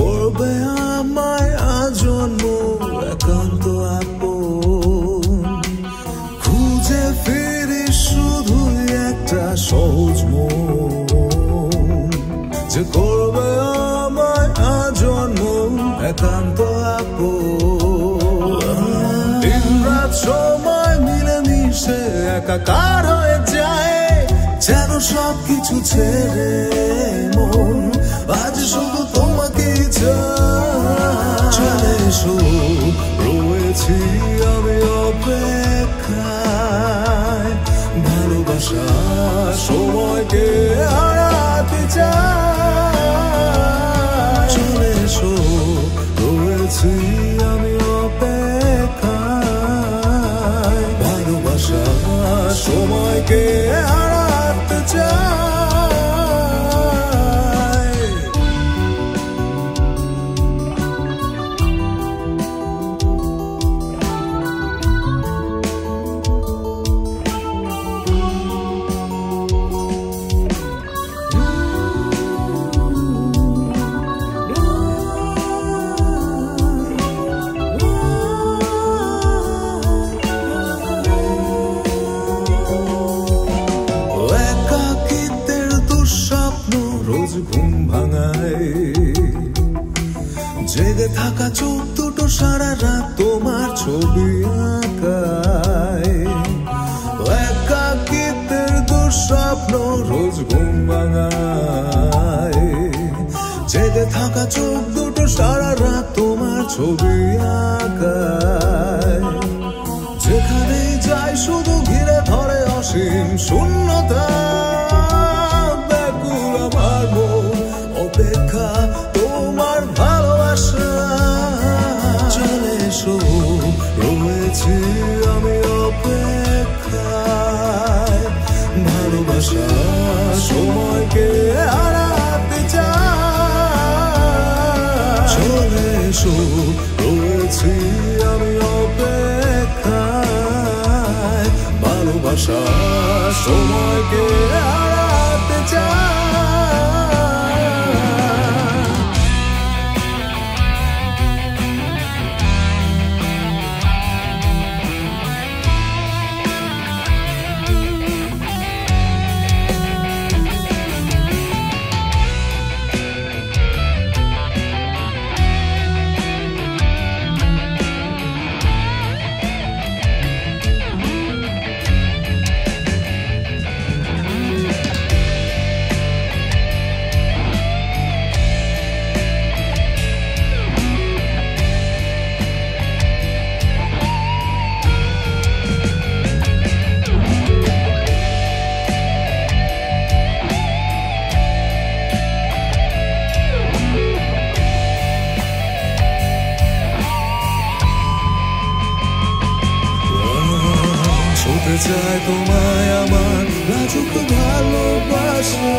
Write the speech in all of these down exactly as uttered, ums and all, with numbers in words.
করবে আমায় আজন্ম একান্ত আপন। খুঁজে ফিরি শুধু একটা সহজ মন, যে করবে আমায় আজন্ম একান্ত আপন। দিন রাত সময় মিলেমিশে একাকার হয়ে যায়, যেন সব কিছু ছেড়ে মন আজ শুধু তোমাকে চলে এসো। রয়েছি আমি অপেক্ষায়, ভালোবাসা সময়কে হারাতে চায়। চলে এসো, রয়েছি আমি অপেক্ষায়, ভালোবাসা সময়কে হারাতে চায়। জেগে থাকা চোখ দুটো সারা রাত তোমার ছবি আঁকায়। একাকিত্বের দুঃস্বপ্ন রোজ ঘুম ভাঙায়। জেগে থাকা চোখ দুটো সারা রাত তোমার ছবি আঁকায়। যেখানেই যায় শুধু ঘিরে ধরে অসীম শূন্যতা। রয়েছি আমি অপেক্ষায়, ভালোবাসা সময়কে হারাতে চায়। চলে এসো, রয়েছি আমি অপেক্ষায়, ভালোবাসা সময়কে হারাতে চায়। ছুটে চায় তোমায় আমার লাজুক ভালোবাসা,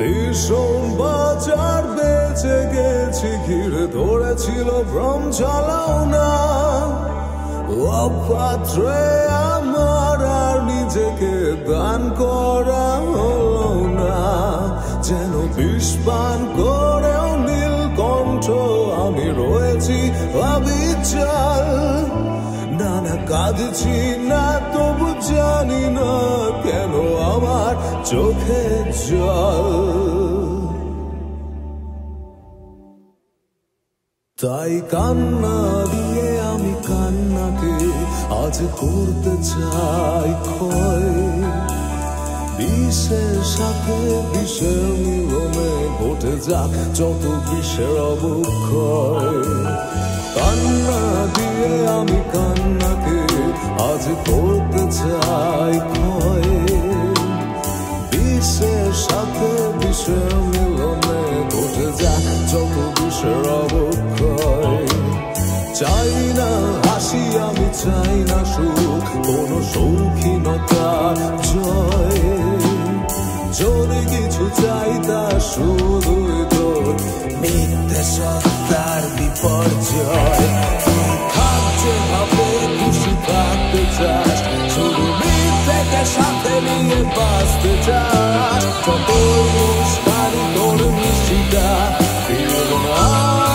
ভীষণ বাজার বেঁচে গেছি, ঘিরে ধরেছিল ভ্রম চালাও না অপাত্রে আমার, আর নিজেকে দান করা হলো না, যেন বিষ পান করেও নীলকণ্ঠ আমি রয়েছি অবিচল। নানা কাঁদছি না তবু জানি না কেন আমার চোখে জল, তাই কান্না দিয়ে আমি কান্নাকে আজ করতে চাই ক্ষয়। বিষের সাথে বিষের মিলনে ঘটে যাক যত বিষের অবক্ষয়। কান্না দিয়ে আমি কান্নাকে আজ করতে চাই ক্ষয়, বিষের সাথে বিষের মিলনে ঘটে যাক যত বিষের অবক্ষয়। চাই না হাসি আমি, চাই না সুখ, কোনো সৌখিনতার জয়। যদি কিছু চাই তা শুধুই তোর মিথ্যে সত্তার বিপর্যয়। তুই থাকছে ভাবে খুশি থাকতে চাস, শুধু মিথ্যেকে সাথে নিয়ে বাঁচতে চাস। যত মুস্কানি তোর মিষ্টিটা ছিল মন খারাপ।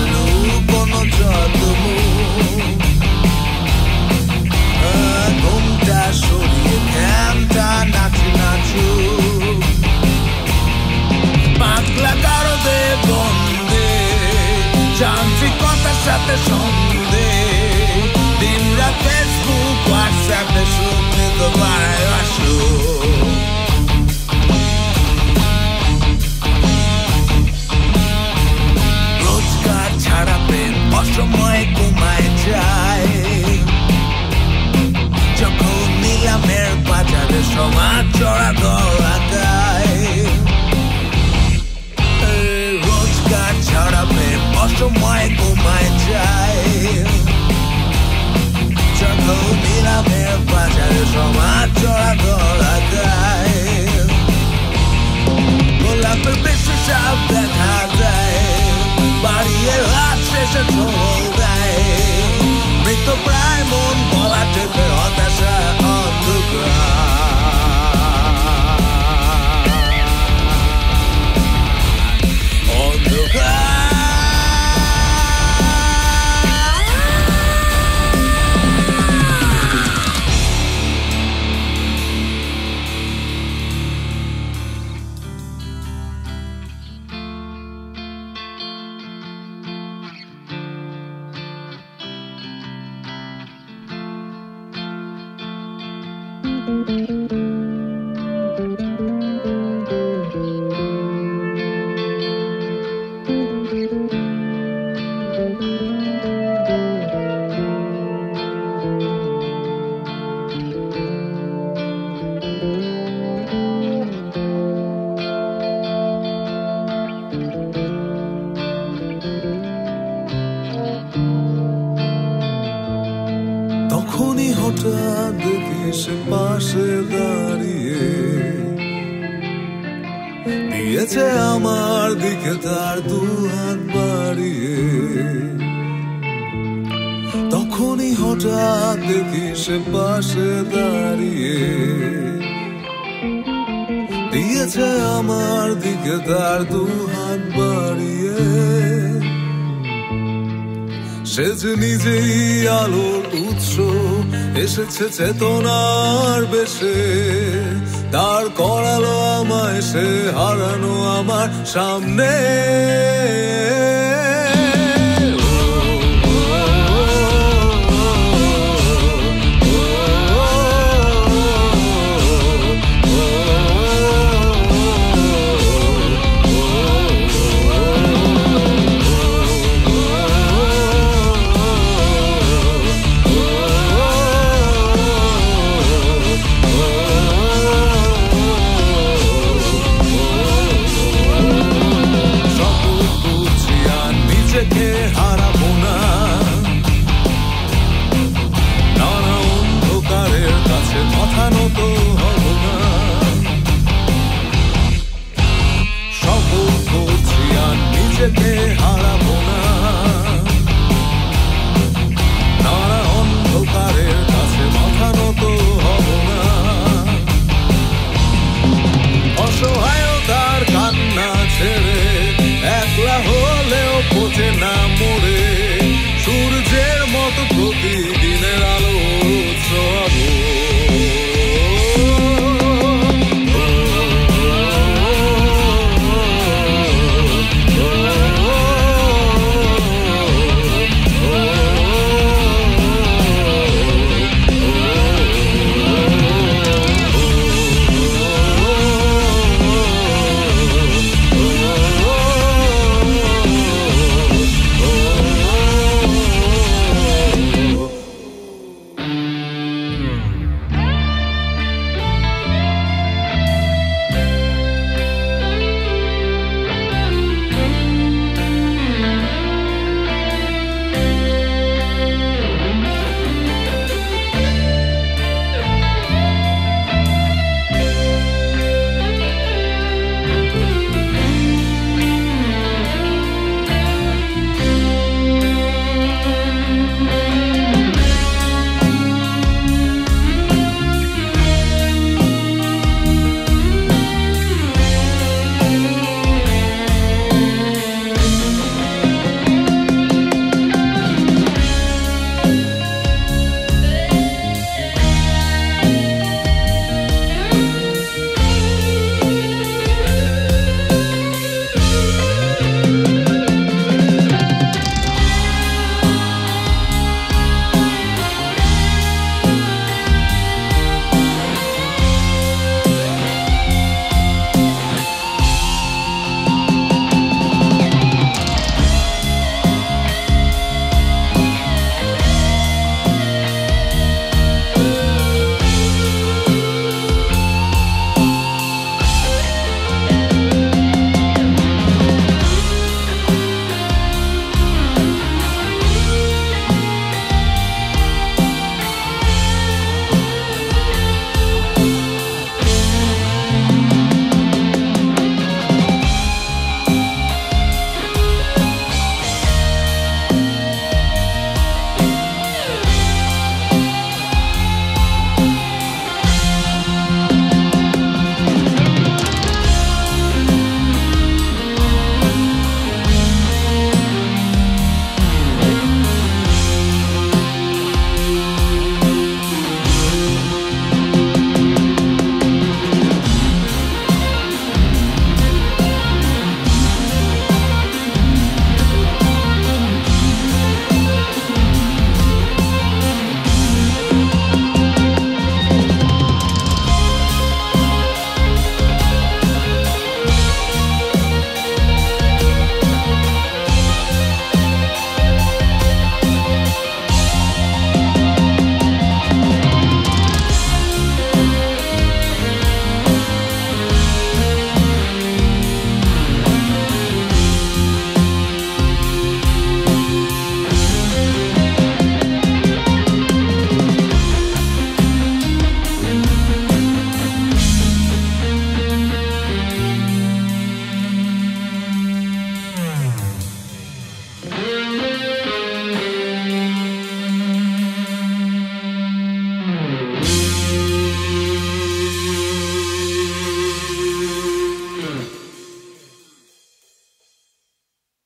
চেতনার বেশে দাঁড় করালো আমায় সে হারানো আমার সামনে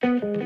Not know that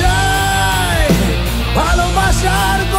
I, Paloma Sharp.